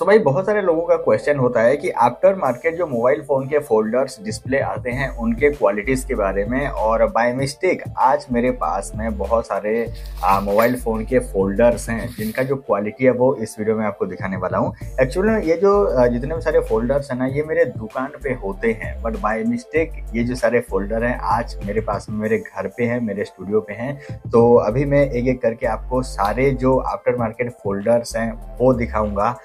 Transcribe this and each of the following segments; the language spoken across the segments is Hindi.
तो भाई बहुत सारे लोगों का क्वेश्चन होता है कि आफ्टर मार्केट जो मोबाइल फ़ोन के फोल्डर्स डिस्प्ले आते हैं उनके क्वालिटीज़ के बारे में। और बाय मिस्टेक आज मेरे पास में बहुत सारे मोबाइल फ़ोन के फोल्डर्स हैं जिनका जो क्वालिटी है वो इस वीडियो में आपको दिखाने वाला हूँ। एक्चुअली ये जो जितने भी सारे फोल्डर्स हैं ना ये मेरे दुकान पे होते हैं, बट बाय मिस्टेक ये जो सारे फोल्डर हैं आज मेरे पास में मेरे घर पे हैं, मेरे स्टूडियो पे हैं। तो अभी मैं एक एक करके आपको सारे जो आफ्टर मार्केट फोल्डर्स हैं वो दिखाऊँगा।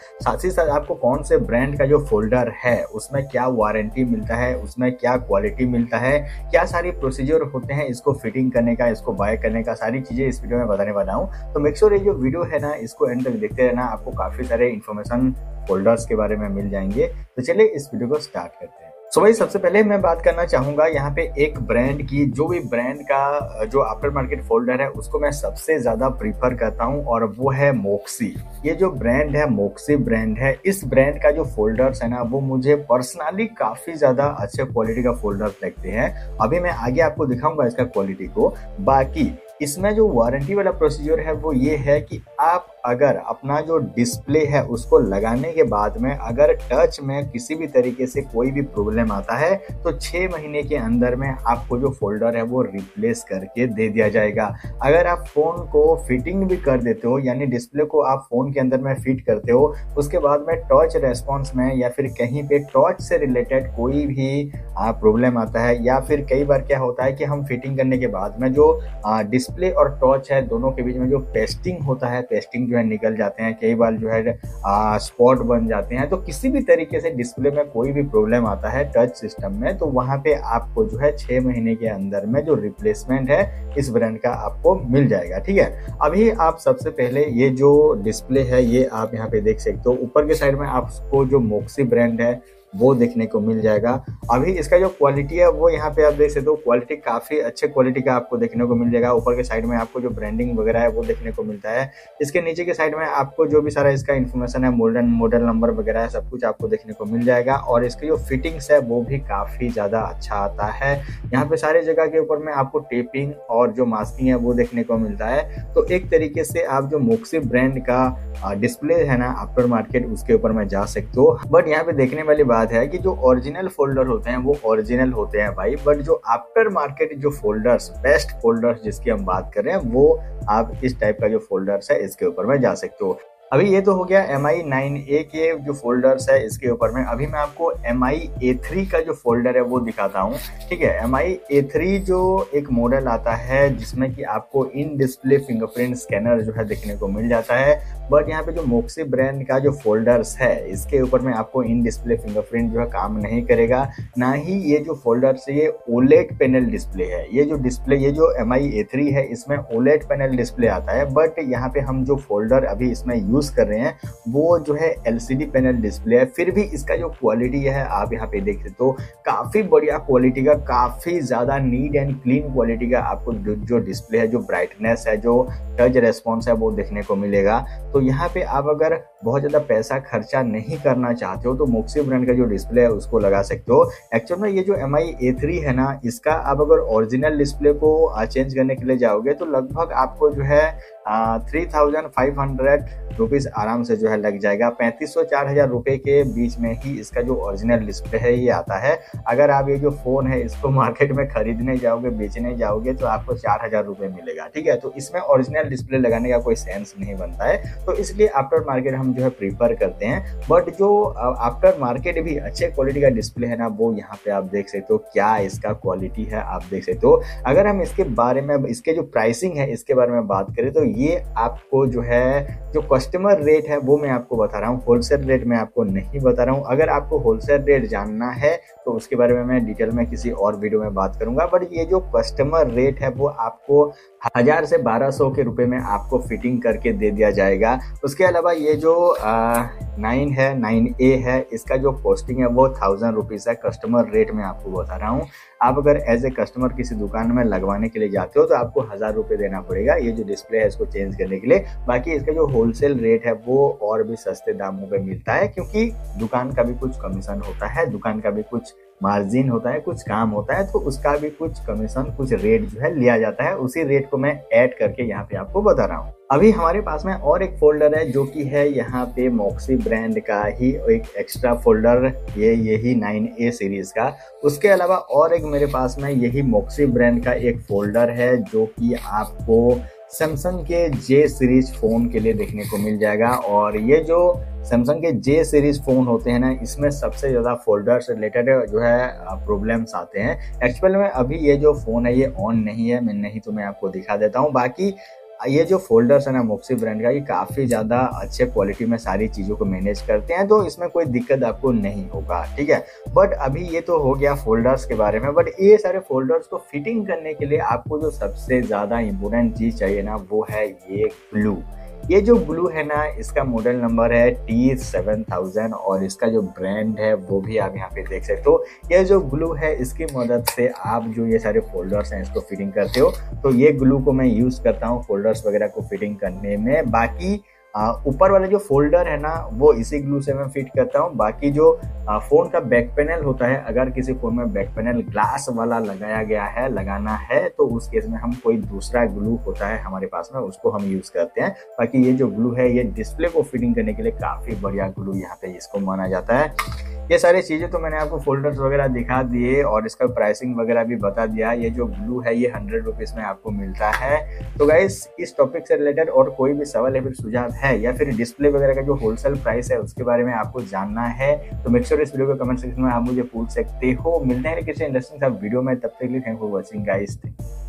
साथ आपको कौन से ब्रांड का जो फोल्डर है उसमें क्या वारंटी मिलता है, उसमें क्या क्वालिटी मिलता है, क्या सारी प्रोसीजर होते हैं इसको फिटिंग करने का, इसको बाय करने का, सारी चीजें इस वीडियो में बताने वाला हूँ। तो मेक श्योर ये जो वीडियो है ना इसको एंड तक देखते रहना, आपको काफी सारे इन्फॉर्मेशन फोल्डर्स के बारे में मिल जाएंगे। तो चलिए इस वीडियो को स्टार्ट करते हैं। सो भाई सबसे पहले मैं बात करना चाहूँगा यहाँ पे एक ब्रांड की, जो भी ब्रांड का जो आफ्टर मार्केट फोल्डर है उसको मैं सबसे ज़्यादा प्रीफर करता हूँ और वो है मोक्सी। ये जो ब्रांड है मोक्सी ब्रांड है, इस ब्रांड का जो फोल्डर्स है ना वो मुझे पर्सनली काफ़ी ज़्यादा अच्छे क्वालिटी का फोल्डर्स लगते हैं। अभी मैं आगे आपको दिखाऊँगा इसका क्वालिटी को। बाकी इसमें जो वारंटी वाला प्रोसीजर है वो ये है कि आप अगर अपना जो डिस्प्ले है उसको लगाने के बाद में अगर टच में किसी भी तरीके से कोई भी प्रॉब्लम आता है तो 6 महीने के अंदर में आपको जो फोल्डर है वो रिप्लेस करके दे दिया जाएगा। अगर आप फ़ोन को फिटिंग भी कर देते हो, यानी डिस्प्ले को आप फ़ोन के अंदर में फिट करते हो, उसके बाद में टच रेस्पॉन्स में या फिर कहीं पर टच से रिलेटेड कोई भी प्रॉब्लम आता है, या फिर कई बार क्या होता है कि हम फिटिंग करने के बाद में जो डिस्प्ले और टॉर्च है दोनों के बीच में जो पेस्टिंग होता है, पेस्टिंग जो है निकल जाते हैं, कई बार जो है स्पॉट बन जाते हैं। तो किसी भी तरीके से डिस्प्ले में कोई भी प्रॉब्लम आता है टच सिस्टम में तो वहाँ पे आपको जो है 6 महीने के अंदर में जो रिप्लेसमेंट है इस ब्रांड का आपको मिल जाएगा। ठीक है, अभी आप सबसे पहले ये जो डिस्प्ले है ये आप यहाँ पे देख सकते हो, ऊपर के साइड में आपको जो मोक्सी ब्रांड है वो देखने को मिल जाएगा। अभी इसका जो क्वालिटी है वो यहाँ पे आप देख सकते हो, क्वालिटी काफ़ी अच्छे क्वालिटी का आपको देखने को मिल जाएगा। ऊपर के साइड में आपको जो ब्रांडिंग वगैरह है वो देखने को मिलता है। इसके नीचे के साइड में आपको जो भी सारा इसका इन्फॉर्मेशन है, मॉडल नंबर वगैरह है, सब कुछ आपको देखने को मिल जाएगा। और इसकी जो फिटिंग्स है वो भी काफ़ी ज़्यादा अच्छा आता है। यहाँ पर सारे जगह के ऊपर में आपको टेपिंग और जो मास्किंग है वो देखने को मिलता है। तो एक तरीके से आप जो मोक्सी ब्रांड का डिस्प्ले है ना आफ्टर मार्केट उसके ऊपर में जा सकते हो। बट यहाँ पे देखने वाली है कि जो ओरिजिनल फोल्डर होते हैं वो ओरिजिनल होते हैं भाई, बट जो आफ्टर मार्केट जो फोल्डर्स बेस्ट फोल्डर्स जिसकी हम बात कर रहे हैं वो आप इस टाइप का जो फोल्डर्स है इसके ऊपर में जा सकते हो। अभी ये तो हो गया Mi 9A के जो फोल्डर्स है इसके ऊपर में। अभी मैं आपको Mi A3 का जो फोल्डर है वो दिखाता हूँ। ठीक है, Mi A3 जो एक मॉडल आता है जिसमें कि आपको इन डिस्प्ले फिंगरप्रिंट स्कैनर जो है देखने को मिल जाता है। बट यहाँ पे जो मोक्सी ब्रांड का जो फोल्डर्स है इसके ऊपर में आपको इन डिस्प्ले फिंगरप्रिंट जो है काम नहीं करेगा, ना ही ये जो फोल्डर्स है ये OLED पैनल डिस्प्ले है। ये जो डिस्प्ले ये जो Mi A3 है इसमें OLED पैनल डिस्प्ले आता है, बट यहाँ पे हम जो फोल्डर अभी इसमें कर रहे हैं वो जो है LCD पैनल डिस्प्ले है। फिर भी इसका जो क्वालिटी है आप यहाँ पे देख सकते हो, काफी बढ़िया क्वालिटी का, काफी ज्यादा नीट एंड क्लीन क्वालिटी का आपको जो डिस्प्ले है, जो ब्राइटनेस है, जो टच रेस्पॉन्स है वो देखने को मिलेगा। तो यहाँ पे आप अगर बहुत ज्यादा पैसा खर्चा नहीं करना चाहते हो तो मोक्सी ब्रांड का जो डिस्प्ले है उसको लगा सकते हो। एक्चुअल में ये जो Mi A3 है ना इसका आप अगर ओरिजिनल डिस्प्ले को चेंज करने के लिए जाओगे तो लगभग आपको जो है 3,500 रुपीज़ आराम से जो है लग जाएगा। 3,500-4,000 रुपये के बीच में ही इसका जो ओरिजिनल डिस्प्ले है ये आता है। अगर आप ये जो फ़ोन है इसको मार्केट में खरीदने जाओगे, बेचने जाओगे तो आपको 4,000 रुपये मिलेगा। ठीक है, तो इसमें ओरिजिनल डिस्प्ले लगाने का कोई सेंस नहीं बनता है। तो इसलिए आफ्टर मार्केट हम जो है प्रीफर करते हैं। बट जो आफ्टर मार्केट भी अच्छे क्वालिटी का डिस्प्ले है ना वो यहाँ पर आप देख सकते हो, क्या इसका क्वालिटी है आप देख सकते हो। अगर हम इसके बारे में, इसके जो प्राइसिंग है इसके बारे में बात करें तो ये आपको जो है जो कस्टमर रेट है वो मैं आपको बता रहा हूँ, होलसेल रेट मैं आपको नहीं बता रहा हूँ। अगर आपको होलसेल रेट जानना है तो उसके बारे में मैं डिटेल में किसी और वीडियो में बात करूँगा। बट ये जो कस्टमर रेट है वो आपको 1,000 से 1,200 के रुपए में आपको फिटिंग करके दे दिया जाएगा। उसके अलावा ये जो 9A है इसका जो कॉस्टिंग है वो 1,000 रुपीज़ है। कस्टमर रेट में आपको बता रहा हूँ, आप अगर एज ए कस्टमर किसी दुकान में लगवाने के लिए जाते हो तो आपको 1,000 रुपये देना पड़ेगा ये जो डिस्प्ले है इसको चेंज करने के लिए। बाकी इसका जो होलसेल रेट है वो और भी सस्ते दामों पर मिलता है, क्योंकि दुकान का भी कुछ कमीशन होता है, दुकान का भी कुछ मार्जिन होता है, कुछ काम होता है, तो उसका भी कुछ कमीशन, कुछ रेट जो है लिया जाता है। उसी रेट को मैं ऐड करके यहाँ पे आपको बता रहा हूँ। अभी हमारे पास में और एक फोल्डर है जो कि है यहाँ पे मॉक्सी ब्रांड का ही एक एक्स्ट्रा फोल्डर, यही 9A सीरीज का। उसके अलावा और एक मेरे पास में यही मॉक्सी ब्रांड का एक फोल्डर है जो कि आपको सैमसंग के J सीरीज फ़ोन के लिए देखने को मिल जाएगा। और ये जो सैमसंग के J सीरीज़ फ़ोन होते हैं ना, इसमें सबसे ज़्यादा फोल्डर से रिलेटेड जो है प्रॉब्लम्स आते हैं। एक्चुअल में अभी ये जो फ़ोन है ये ऑन नहीं है, मैं नहीं तो मैं आपको दिखा देता हूँ। बाकी ये जो फोल्डर्स है ना मॉक्सी ब्रांड का, ये काफ़ी ज़्यादा अच्छे क्वालिटी में सारी चीज़ों को मैनेज करते हैं, तो इसमें कोई दिक्कत आपको नहीं होगा, ठीक है। बट अभी ये तो हो गया फोल्डर्स के बारे में। बट ये सारे फोल्डर्स को फिटिंग करने के लिए आपको जो सबसे ज़्यादा इम्पोर्टेंट चीज़ चाहिए ना, वो है ये ग्लू। ये जो ग्लू है ना, इसका मॉडल नंबर है T7000 और इसका जो ब्रांड है वो भी आप यहाँ पे देख सकते हो। ये जो ग्लू है इसकी मदद से आप जो ये सारे फोल्डर्स हैं इसको फिटिंग करते हो। तो ये ग्लू को मैं यूज़ करता हूँ फोल्डर्स वगैरह को फिटिंग करने में। बाकी ऊपर वाला जो फोल्डर है ना वो इसी ग्लू से मैं फिट करता हूँ। बाकी जो फ़ोन का बैक पैनल होता है, अगर किसी फ़ोन में बैक पैनल ग्लास वाला लगाया गया है, लगाना है, तो उस केस में हम कोई दूसरा ग्लू होता है हमारे पास में उसको हम यूज़ करते हैं। बाकी ये जो ग्लू है ये डिस्प्ले को फिटिंग करने के लिए काफ़ी बढ़िया ग्लू यहाँ पे इसको माना जाता है। ये सारी चीज़ें तो मैंने आपको फोल्डर्स वगैरह दिखा दिए और इसका प्राइसिंग वगैरह भी बता दिया। ये जो ग्लू है ये 100 रुपीज़ में आपको मिलता है। तो गाइस, इस टॉपिक से रिलेटेड और कोई भी सवाल या फिर सुझाव है, या फिर डिस्प्ले वगैरह का जो होलसेल प्राइस है उसके बारे में आपको जानना है, तो मेक श्योर इस वीडियो को कमेंट सेक्शन में आप मुझे पूछ सकते हो। मिलते हैं किसी इंटरेस्टिंग सा वीडियो में, तब तक के लिए thank you for watching guys.